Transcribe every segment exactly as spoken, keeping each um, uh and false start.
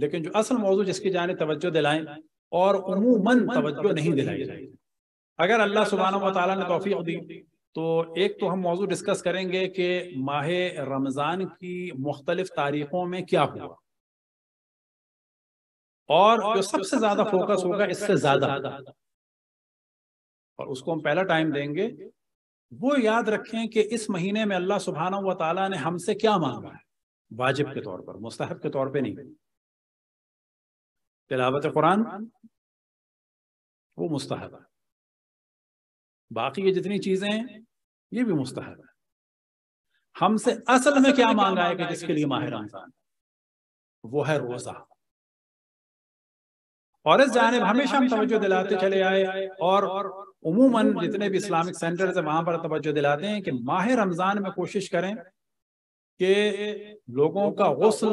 लेकिन जो असल मौजू जिसकी जाने तवज्जो दिलाएं और उमूमन तवज्जो नहीं दिलाई जाएगी। अगर अल्लाह सुब्हानहू व तआला ने तौफीक दी तो एक तो हम मौजू डिस्कस करेंगे कि माह रमज़ान की मुख्तलिफ तारीखों में क्या हुआ, और जो सबसे ज्यादा फोकस होगा इससे ज्यादा, और उसको हम पहला टाइम देंगे, वो याद रखें कि इस महीने में अल्लाह सुब्हानहू व तआला ने हमसे क्या मांगा है, वाजिब के तौर पर, मुस्तहब के तौर पे नहीं। तिलावत कुरान वो मुस्तहब है, बाकी ये जितनी चीजें हैं ये भी मुस्तहब है। हमसे असल में क्या मांगा है कि जिसके लिए माह रमजान, वो है रोजा, और इस जानिब हमेशा हम तवज्जो दिलाते चले आए और उमूमन जितने भी इस्लामिक सेंटर्स हैं वहां पर तवज्जो दिलाते हैं कि माह रमजान में कोशिश करें कि लोगों का गुस्ल,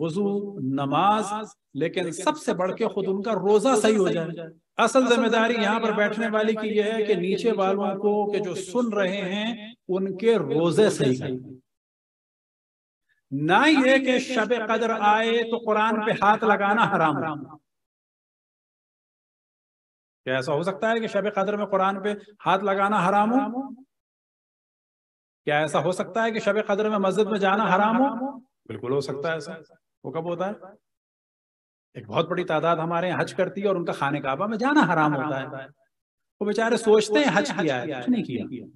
वजू, नमाज, लेकिन सबसे बढ़ के खुद उनका रोजा सही हो जाए। असल जिम्मेदारी यहाँ पर बैठने वाली की यह है कि नीचे वालों को, के जो सुन रहे हैं, उनके रोजे सही हैं, ना ये कि शब कदर आए तो कुरान पे हाथ लगाना हराम। क्या ऐसा हो सकता है कि शब कदर में कुरान पे हाथ लगाना हराम हो? क्या ऐसा हो सकता है कि शब कदर में मस्जिद में जाना हराम हो? बिल्कुल हो सकता है ऐसा। वो कब होता है? एक बहुत बड़ी तादाद हमारे यहाँ हज करती है और उनका खाने काबा में जाना हराम होता है। वो बेचारे सोचते हैं हज किया है, कुछ नहीं किया।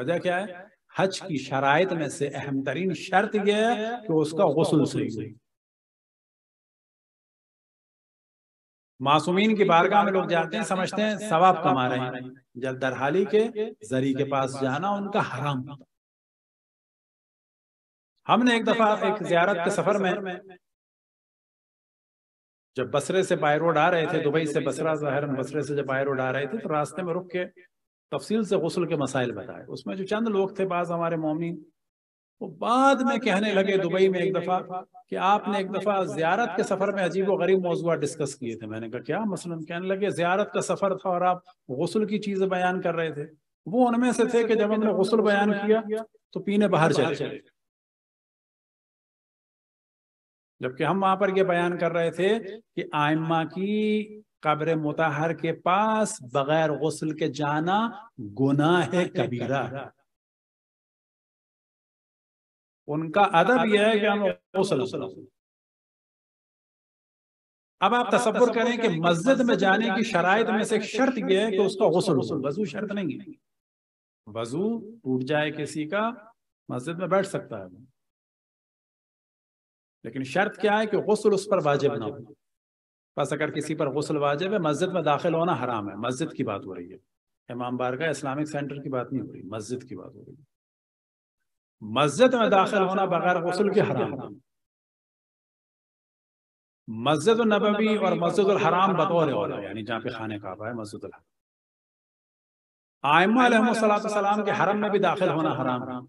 वजह क्या है? हज की शराइत में से अहम तरीन शर्त यह है कि उसका गुस्ल सही हो। मासूमीन की बारगाह में लोग जाते हैं, समझते हैं सवाब कमा रहे हैं, जब दरहाली के जरी के पास जाना उनका हराम। हमने एक दफा एक जियारत के सफर में जब बसरे से बाय रोड आ रहे थे, दुबई से बसरा ज़ाहिर बसरे से जब बाय रोड आ रहे थे, तो रास्ते में रुक के तफसील से गुस्ल के मसाइल बताए। उसमें जो चंद लोग थे बाज हमारे मोमिन, वो बाद में कहने लगे दुबई में एक दफा कि आपने एक दफा जियारत के सफर में अजीब व गरीब मौजूद डिस्कस किए थे। मैंने कहा क्या मसलन? कहने लगे जियारत का सफर था और आप गुस्ल की चीजें बयान कर रहे थे। वो उनमें से थे कि जब हमने गुस्ल बयान किया तो पीने बाहर चले चले जबकि हम वहां पर यह बयान कर रहे थे कि आइम्मा की कब्र मुताहर के पास बगैर गुस्ल के जाना गुनाह है कबीरा। उनका अदब यह है कि हम गुस्ल। अब आप तसव्वुर करें कि मस्जिद में जाने की शराइत में से एक शर्त यह है कि उसका गुस्ल। वजू शर्त नहीं है, वजू टूट जाए किसी का मस्जिद में बैठ सकता है, लेकिन शर्त क्या है कि गुस्ल उस पर वाजिब ना हो। बस अगर किसी पर गुस्ल वाजिब है, मस्जिद में दाखिल होना हराम है। मस्जिद की बात हो रही है, इमाम बारगाह इस्लामिक सेंटर की बात नहीं हो रही, मस्जिद की बात हो रही है। मस्जिद में दाखिल होना बगैर गुस्ल के हराम है। मस्जिद नबवी और मस्जिद उल हराम बतौर औला, यानी जहाँ पे खाने काबा है, मस्जिद उल हराम, आइम्मा अलैहिमुस्सलातु वस्सलाम के हरम में भी दाखिल होना हराम है।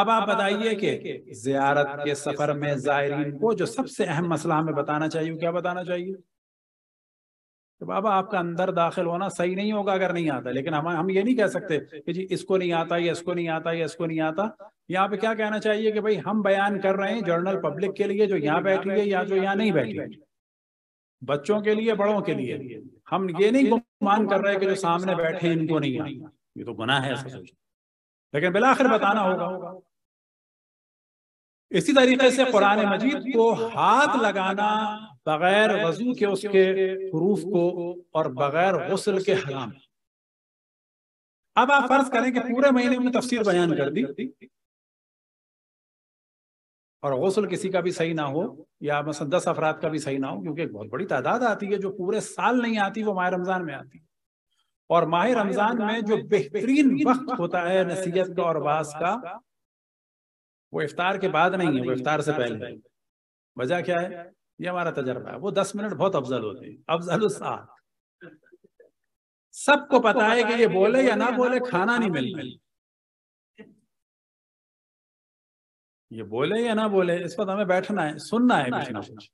अब आप बताइए कि जियारत के सफर में जायरीन को जो सबसे अहम मसला हमें बताना चाहिए, क्या बताना चाहिए? तो बाबा आपका अंदर दाखिल होना सही नहीं होगा अगर नहीं आता, लेकिन हम हम ये नहीं कह सकते कि जी इसको नहीं आता या इसको नहीं आता या इसको नहीं आता। यहाँ पे क्या कहना चाहिए कि भाई हम बयान कर रहे हैं जर्नल पब्लिक के लिए जो यहाँ बैठी है या जो यहाँ नहीं बैठी है, बच्चों के लिए, बड़ों के लिए। हम ये नहीं गुमान कर रहे कि जो सामने बैठे इनको नहीं आता, ये तो गुनाह है, लेकिन बिलाखिर बताना होगा। इसी तरीके से कुरान मजीद को हाथ लगाना बगैर वजू के उसके हुरूफ को और बगैर गुस्ल के हराम। अब आप फर्ज करें कि पूरे महीने में तफसीर बयान कर दी और गुस्ल किसी का भी सही ना हो, या मसलन दस अफराद का भी सही ना हो, क्योंकि एक बहुत बड़ी तादाद आती है जो पूरे साल नहीं आती, वो माह रमजान में आती है। और माह रमजान में जो बेहतरीन वक्त होता है नसीहत का और वास का, वो इफ्तार के बाद नहीं है, वो इफ्तार से पहले। वजह क्या है? ये हमारा तजर्बा है, वो दस मिनट बहुत अफजल होते हैं, अफजल साथ। सबको पता है कि ये बोले या ना बोले खाना नहीं मिलना, ये बोले या ना बोले इस पर हमें बैठना है, सुनना है कुछ ना कुछ।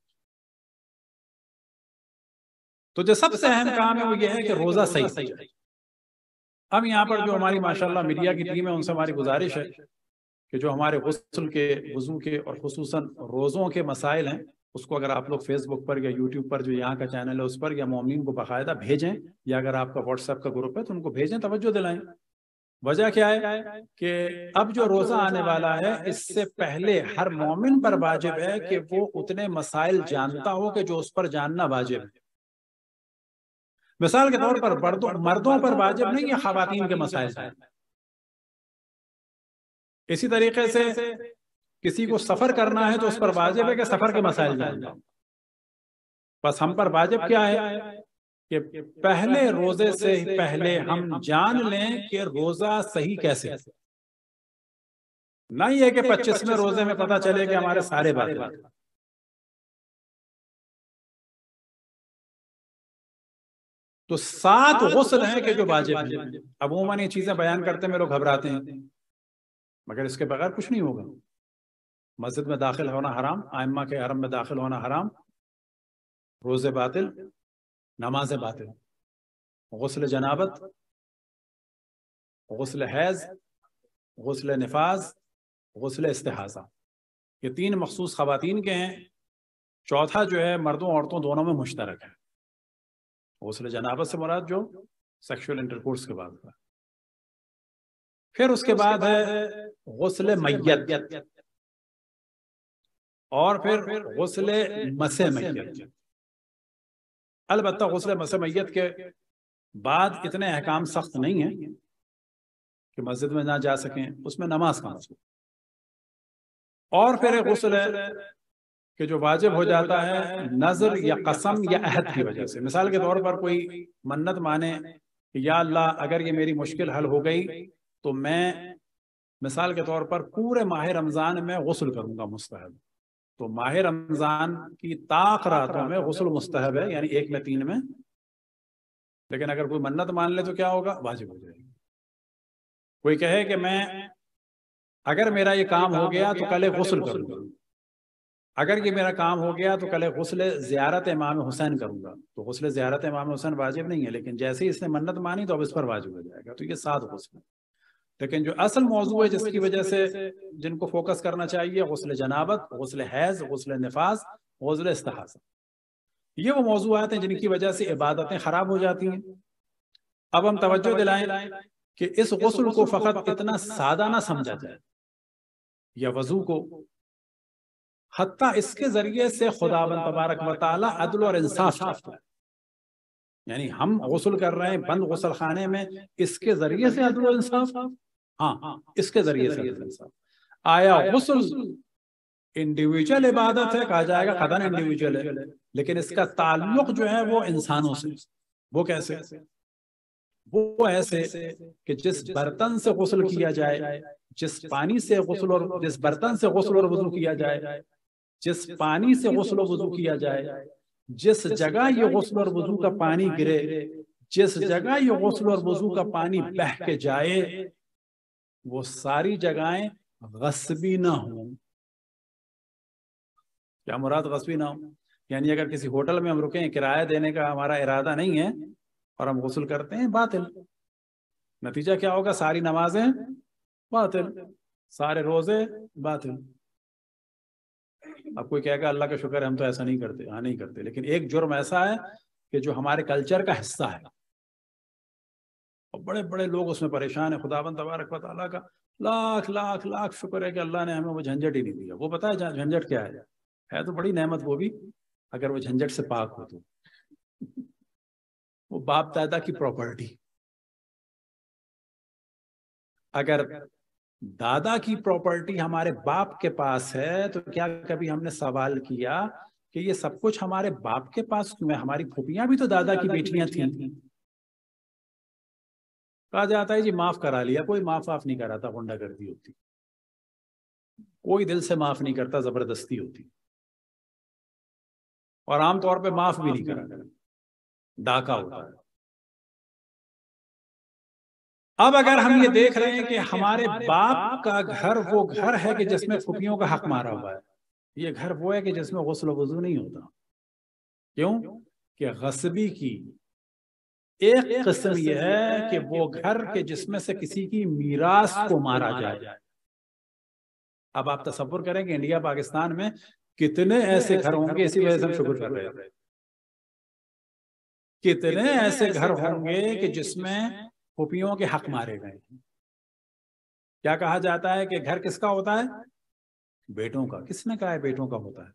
तो जो सबसे अहम काम है वो ये है कि रोजा सही सही है। अब यहाँ पर जो हमारी माशाल्लाह मीडिया की टीम है, उनसे हमारी गुजारिश है कि जो हमारे गुस्ल के, वजू के और खुसूसन रोज़ों के मसाइल हैं, उसको अगर आप लोग फेसबुक पर या यूट्यूब पर जो यहाँ का चैनल है उस पर या मोमिन को बाकायदा भेजें, या अगर आपका व्हाट्सएप का ग्रुप है तो उनको भेजें, तवज्जो दिलाएं। वजह क्या है कि अब जो रोज़ा आने वाला है इससे पहले हर मोमिन पर वाजिब है कि वो उतने मसाइल जानता हो कि जो उस पर जानना वाजिब है। मिसाल के तौर पर मर्दों मर्दों पर वाजिब नहीं है ख़वातीन के मसाइल। इसी तरीके से किसी को सफर करना है तो उस पर वाजिब है कि सफर के मसाइल जान। बस हम पर वाजिब क्या है कि पहले रोजे से पहले हम जान लें कि रोजा सही कैसे है। नहीं है कि पच्चीसवें रोजे में पता चले कि हमारे सारे बात बात तो सात गुस्ल हैं कि जो वाजिब है। अमूमन ये चीजें बयान करते में लोग घबराते हैं, मगर इसके बगैर कुछ नहीं होगा। मस्जिद में दाखिल होना हराम, आइम्मा के हरम में दाखिल होना हराम, रोज़े बातिल, नमाज़े बातिल, गुस्ल जनाबत, गुस्ल हैज़, गुस्ल निफाज, गुस्ल इस्तिहाज़ा, ये तीन मखसूस ख़वातीन के हैं। चौथा जो है मर्दों औरतों दोनों में मुश्तरक है। गुस्ल जनाबत से मुराद जो सेक्शुअल इंटरकोर्स के बाद है। फिर उसके बाद है गुस्ल मैय्यत और फिर गुस्ले मसे मैय्यत। अलबत्ता गुस्ले मसे मैय्यत के बाद इतने अहकाम सख्त नहीं है कि मस्जिद में ना जा सकें, उसमें नमाज का मसला। और फिर गुस्ल के जो वाजिब हो जाता है नजर या कसम या अहद की वजह से। मिसाल के तौर पर कोई मन्नत माने कि या अल्लाह अगर ये मेरी मुश्किल हल हो गई तो मैं मिसाल के तौर पर पूरे माह रमजान में गुस्ल करूंगा, मुस्तहब। तो माह रमजान की ताक रातों में गुस्ल मुस्तहब है, यानी एक में तीन में। लेकिन अगर कोई मन्नत मान ले तो क्या होगा? वाजिब हो जाएगी। कोई कहे कि मैं अगर मेरा ये काम हो गया तो कल गुस्ल करूंगा, अगर ये मेरा काम हो गया तो कल गुस्ल ज़ियारत इमाम हुसैन करूंगा, तो गुस्ल ज़ियारत इमाम हुसैन वाजिब नहीं है। लेकिन जैसे ही इसने मन्नत मानी तो अब इस पर वाजिब हो जाएगा। तो ये सात गुस्ल। लेकिन जो असल मौजू है जिसकी वजह से जिनको फोकस करना चाहिए, गुस्ल जनाबत, गुस्ल हैज, गुस्ल निफास, गुस्ल इस्तिहाज़ा, ये वो मौजूआत हैं जिनकी वजह से इबादतें खराब हो जाती हैं। अब हम तवज्जो दिलाएं कि इस गुस्ल को फकत इतना सादा ना समझा जाए, या वजू को, हत्ता इसके जरिए से खुदाबंद तबारक व तआला अदल और इंसाफ चाहता है। यानी हम गुस्ल कर रहे हैं बंद गुस्ल खाने में, इसके जरिए से अदल और इंसाफ। हाँ, इसके जरिए से इंसाफ आया। गुस्ल इंडिविजुअल इबादत है, कहा जाएगा खदान इंडिविजुअल है, लेकिन इसका ताल्लुक जो है वो इंसानों से। वो कैसे? वो ऐसे कि जिस बर्तन से गुस्ल किया जाए, जिस पानी से गुस्ल और जिस बर्तन से गुस्ल और वजू किया जाए, जिस पानी से गुस्ल और वजू किया जाए, जिस जगह ये गुस्ल और वजू का पानी गिरे, जिस जगह ये गुस्ल और वजू का पानी बह के जाए, वो सारी जगहें गस्बी ना हो। क्या मुराद गस्बी ना हो? यानी अगर किसी होटल में हम रुके, किराया देने का हमारा इरादा नहीं है और हम गुस्ल करते हैं, बातिल। नतीजा क्या होगा? सारी नमाजें बातिल, सारे रोजे बातिल। अब कोई कहेगा अल्लाह का शुक्र है हम तो ऐसा नहीं करते। हाँ, नहीं करते, लेकिन एक जुर्म ऐसा है कि जो हमारे कल्चर का हिस्सा है और बड़े बड़े लोग उसमें परेशान है। खुदाबंद तबारक व तआला का लाख लाख लाख शुक्र है कि अल्लाह ने हमें वो झंझट ही नहीं दिया। वो पता है झंझट क्या है? है तो बड़ी नेमत वो भी, अगर वो झंझट से पाक हो तो। वो बाप दादा की प्रॉपर्टी, अगर दादा की प्रॉपर्टी हमारे बाप के पास है तो क्या कभी हमने सवाल किया कि ये सब कुछ हमारे बाप के पास क्यों है? हमारी फूफियां भी तो दादा की बेटियां थीं। कहा जाता है जी माफ करा लिया, कोई माफ वाफ नहीं कराता, गुंडागर्दी होती, कोई दिल से माफ नहीं करता, जबरदस्ती होती, और आमतौर पे माफ भी नहीं कराता, डाका होता है। अब अगर हम ये देख रहे हैं कि हमारे बाप का घर वो घर है कि जिसमें फुफियों का हक मारा हुआ है, ये घर वो है कि जिसमें गुस्ल वजू नहीं होता। क्यों? कि गस्बी की एक किस्म ये है कि वो घर के जिसमें से किसी की मीरास को मारा जाए। अब आप तसव्वुर करें कि इंडिया पाकिस्तान में कितने ऐसे घर होंगे, इसी वजह से हम शुक्र कर रहे हैं, कितने ऐसे घर होंगे कि जिसमें खुफियों के हक मारे गए। क्या कहा जाता है कि घर किसका होता है? बेटों का। किसने कहा है बेटों का होता है?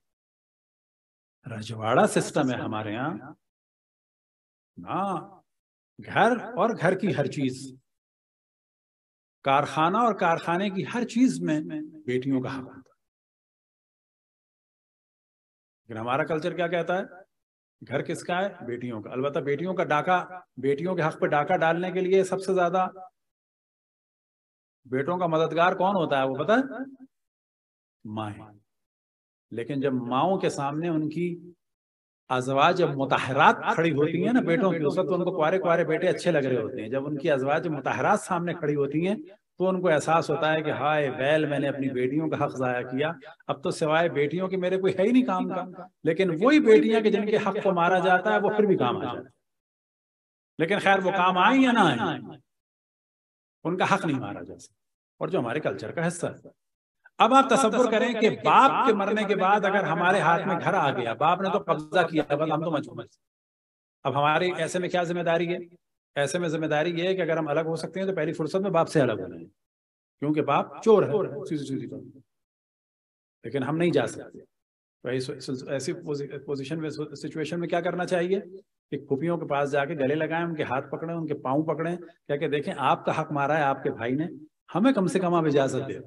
रजवाड़ा सिस्टम है हमारे यहाँ ना, घर और घर की हर चीज, कारखाना और कारखाने की हर चीज में बेटियों का हक होता है। लेकिन हमारा कल्चर क्या कहता है? घर किसका है? बेटियों का। अलबत्ता बेटियों का डाका, बेटियों के हक पर डाका डालने के लिए सबसे ज्यादा बेटों का मददगार कौन होता है वो पता है? माएं। लेकिन जब माओं के सामने उनकी अजवाज मुताहरात खड़ी होती है ना बेटों की, उस वक्त तो उनको कुआरे कुआरे बेटे अच्छे लग रहे होते हैं। जब उनकी अजवाज मुताहरात सामने खड़ी होती हैं तो उनको एहसास होता है कि हाय वैल, मैंने अपनी बेटियों का हक जाया किया, अब तो सिवाय बेटियों के मेरे कोई है ही नहीं काम का। लेकिन वही बेटियां कि जिनके हक को मारा जाता है वो फिर भी काम आ जाता है। लेकिन खैर वो काम आए या ना आए, उनका हक नहीं मारा जा सकता, और जो हमारे कल्चर का हिस्सा है। अब आप तसव्वुर करें कि बाप के मरने के बाद अगर हमारे हाथ में घर आ गया, बाप ने तो कब्जा किया, बस हम तो मजबूर। अब हमारी ऐसे में क्या जिम्मेदारी है? ऐसे में जिम्मेदारी ये है कि अगर हम अलग हो सकते हैं तो पहली फुर्सत में बाप से अलग हो रहे हैं, क्योंकि बाप चोर है, है। लेकिन हम नहीं जा सकते। तो ऐसी पोजीशन में, सिचुएशन में क्या करना चाहिए कि खुफियों के पास जाके गले लगाएं, उनके हाथ पकड़ें, उनके पाँव पकड़ें, क्या के देखें आपका हक मारा है आपके भाई ने, हमें कम से कम आप इजाजत दे।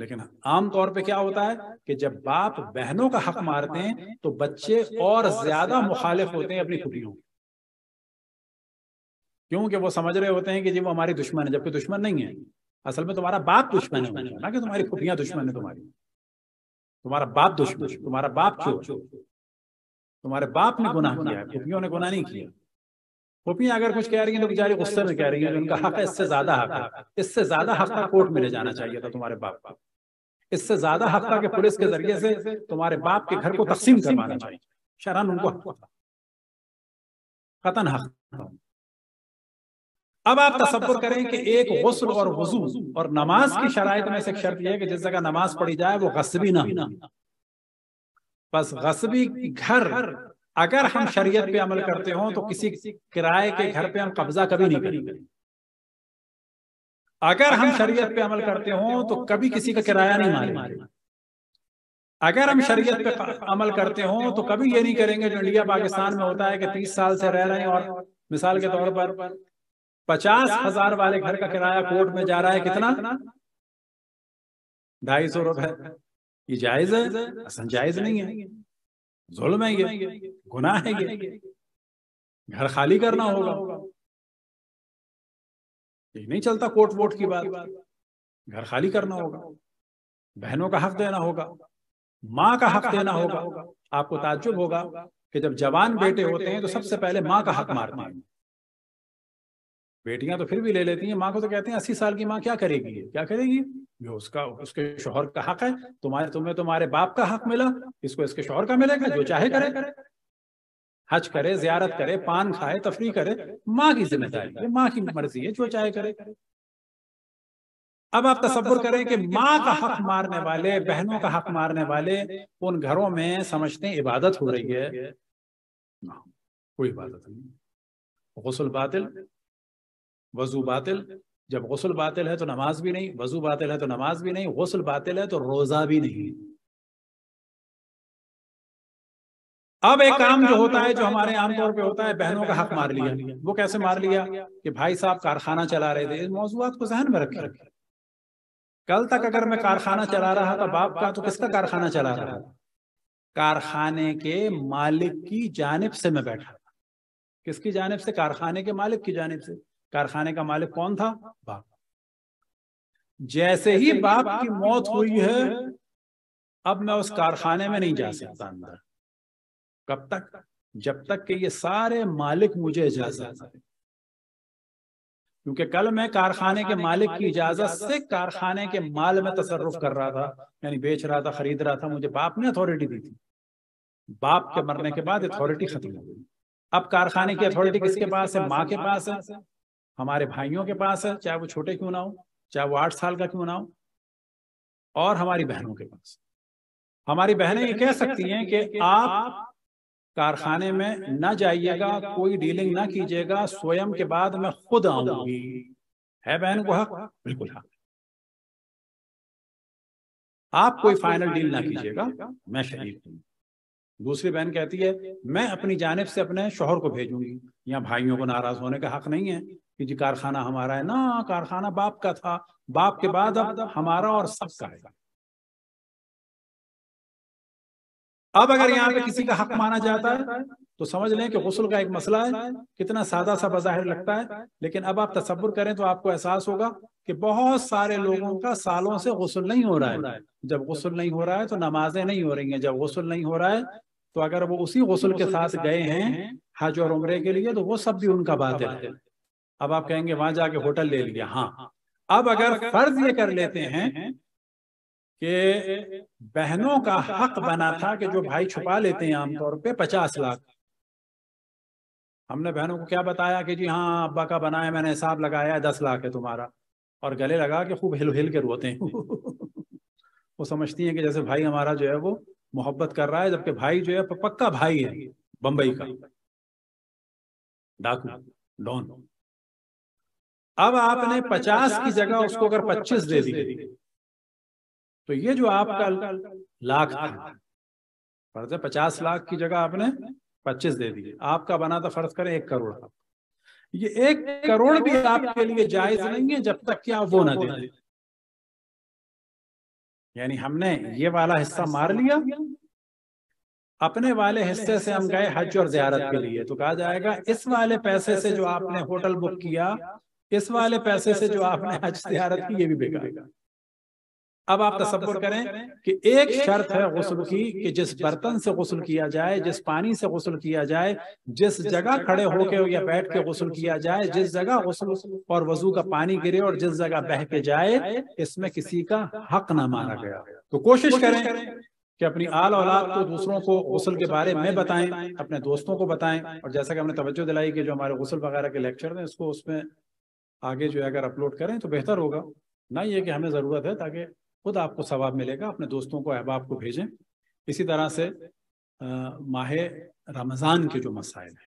लेकिन आमतौर पे क्या होता है कि जब बाप बहनों का हक मारते हैं तो बच्चे और ज्यादा मुखालिफ होते हैं अपनी खुफियों के, क्योंकि वो समझ रहे होते हैं कि जी वो हमारी दुश्मन है, जबकि दुश्मन नहीं है। असल में तुम्हारा बाप दुश्मन है, ना कि तुम्हारी खुफियां दुश्मन है। तुम्हारी तुम्हारा बाप दुश्मन, तुम्हारा बाप चोर, तुम्हारे बाप ने गुनाह किया है, खुफियों ने गुनाह नहीं किया। खुफियां अगर कुछ कह रही है तो बेचारी गुस्से में कह रही है, उनका हक है, इससे ज्यादा हक है, इससे ज्यादा हक का कोर्ट में ले जाना चाहिए था तुम्हारे बाप का, इससे ज्यादा हक था कि पुलिस के जरिए से तुम्हारे बाप के घर को तकसीम करवाना चाहिए। शरन उनको कतन हक। अब आप तसव्वुर करें कि एक गुस्ल और वजू और नमाज की शराइत में से एक शर्त यह है कि जिस जगह नमाज पढ़ी जाए वो गस्बी ना हो। बस गस्बी घर अगर हम शरीयत पे अमल करते हो तो किसी किराए के घर पे हम कब्जा कभी नहीं करेंगे। अगर हम शरीयत पे अमल करते हो तो कभी किसी का किराया नहीं मारेंगे। अगर हम शरीयत पे अमल करते हो तो कभी ये नहीं करेंगे जो इंडिया पाकिस्तान में होता है कि तीस साल से रह रहे हैं और मिसाल के तौर पर पचास हजार वाले घर का किराया कोर्ट में जा रहा है, कितना? ढाई सौ रुपए। ये जायज है? संजायज नहीं है, जुल्म है, ये गुनाह है, ये घर खाली करना होगा। ये नहीं चलता कोर्ट वोट की बात, घर खाली करना होगा, बहनों का हक देना होगा, माँ का हक देना होगा। आपको ताज्जुब होगा कि जब जवान बेटे होते हैं तो सबसे पहले माँ का हक मारते हैं। बेटियां तो फिर भी ले लेती हैं, माँ को तो कहते हैं अस्सी साल की माँ क्या करेगी, क्या करेगी? जो उसका उसके शोहर का हक है, तुम्हारे तुम्हें तुम्हारे बाप का हक मिला, इसको इसके शोहर का मिलेगा, जो चाहे करे, हज करे, जियारत करे, पान खाए, तफरी करे, माँ की जिम्मेदारी है, माँ की मर्जी है, जो चाहे करे। अब आप तसव्वुर करें कि माँ का हक मारने वाले, बहनों का हक मारने वाले उन घरों में समझते हैं इबादत हो रही है। ना, कोई इबादत नहीं। गुस्ल बातिल, वजू बातिल। जब गुस्ल बातिल है तो नमाज भी नहीं, वजू बातिल है तो नमाज भी नहीं, गुस्ल बातिल है तो रोजा भी नहीं। अब एक काम जो होता है, जो हमारे आमतौर पे होता है, बहनों का हक मार लिया। वो कैसे मार लिया? कि भाई साहब कारखाना चला रहे थे। इस मौजूद को जहन में रखे, कल तक अगर मैं कारखाना चला रहा था बाप का, तो किसका कारखाना चला रहा था? कारखाने के मालिक की जानिब से मैं बैठा था। किसकी जानिब से? कारखाने के मालिक की जानिब से। कारखाने का मालिक कौन था? बाप। जैसे ही बाप की मौत हुई है, अब मैं उस कारखाने में नहीं जा सकता अंदर। कब तक? जब तक कि ये सारे मालिक मुझे इजाजत दें, क्योंकि कल मैं कारखाने के मालिक की इजाजत से कारखाने के माल में तसर्रुफ कर रहा था, यानी बेच रहा था, खरीद रहा था। मुझे बाप ने अथॉरिटी दी थी, बाप के मरने के बाद अथॉरिटी खत्म हो गई। अब कारखाने की अथॉरिटी किसके पास है? माँ के पास है, हमारे भाइयों के पास है, चाहे वो छोटे क्यों ना हो, चाहे वो आठ साल का क्यों ना हो। और हमारी बहनों के पास। हमारी बहनें ये कह सकती हैं कि आप कारखाने में ना जाइएगा, कोई डीलिंग ना कीजिएगा, स्वयं के बाद मैं खुद आऊंगी। है बहन को हक? बिल्कुल हक। आप कोई फाइनल डील ना कीजिएगा, मैं शरीक हूँ। दूसरी बहन कहती है मैं अपनी जानिब से अपने शोहर को भेजूंगी। यहाँ भाइयों को नाराज होने का हक नहीं है कि जी कारखाना हमारा है। ना, कारखाना बाप का था, बाप के बाद अब हमारा और सबका है। अब अगर यहाँ पे किसी का हक माना जाता है तो समझ लें कि गुस्ल का एक मसला है। कितना सादा सा बज़ाहिर लगता है, लेकिन अब आप तसव्वुर करें तो आपको एहसास होगा कि बहुत सारे लोगों का सालों से गुस्ल नहीं हो रहा है। जब गुस्ल नहीं हो रहा है तो नमाजें नहीं हो रही हैं। जब गुस्ल नहीं हो रहा है तो अगर वो उसी गुस्ल के साथ गए हैं हज और उमरे के लिए तो वो सब भी उनका बात है। अब आप कहेंगे वहां जाके होटल ले लिया। हाँ, अब अगर फर्ज ये कर लेते हैं कि बहनों का हक बना था कि जो भाई छुपा लेते हैं आमतौर पे पचास लाख, हमने बहनों को क्या बताया कि जी हाँ अब्बा का बनाया, मैंने हिसाब लगाया है दस लाख है तुम्हारा, और गले लगा के खूब हिल हिल के रोते हैं। वो समझती हैं कि जैसे भाई हमारा जो है वो मोहब्बत कर रहा है, जबकि भाई जो है पक्का भाई है, बम्बई का डाकू डॉन। अब आपने पचास की जगह उसको अगर पच्चीस दे दी तो ये जो आपका लाख था, फर्ज है पचास लाख की जगह आपने पच्चीस दे दी। आपका बना था फर्ज करें एक करोड़ था, ये एक करोड़ भी आपके लिए जायज नहीं है जब तक कि आप वो ना दें। यानी हमने ये वाला हिस्सा मार लिया, अपने वाले हिस्से से हम गए हज और जियारत के लिए, तो कहा जाएगा इस वाले पैसे से जो आपने होटल बुक किया, इस वाले पैसे से जो आपने हज जियारत की, ये भी बेकार। अब आप तसव्वुर करें कि एक शर्त है गुस्ल की कि जिस बर्तन से गुस्ल किया जाए, जिस पानी से गुस्ल किया जाए, जिस जगह खड़े होके या बैठ के गुस्ल किया जाए, जिस जगह गुस्ल और वजू का पानी गिरे और जिस जगह बह के जाए, इसमें किसी का हक ना माना गया। तो कोशिश करें कि अपनी आल औलाद को, दूसरों को गुस्ल के बारे में बताएं, अपने दोस्तों को बताएं। और जैसा कि हमने तवज्जो दिलाई कि जो हमारे गुस्ल वगैरह के लेक्चर हैं इसको उसमें आगे जो है अगर अपलोड करें तो बेहतर होगा। ना ये कि हमें ज़रूरत है, ताकि खुद आपको सवाब मिलेगा, अपने दोस्तों को अहबाब को भेजें। इसी तरह से माह रमज़ान के जो मसाइल हैं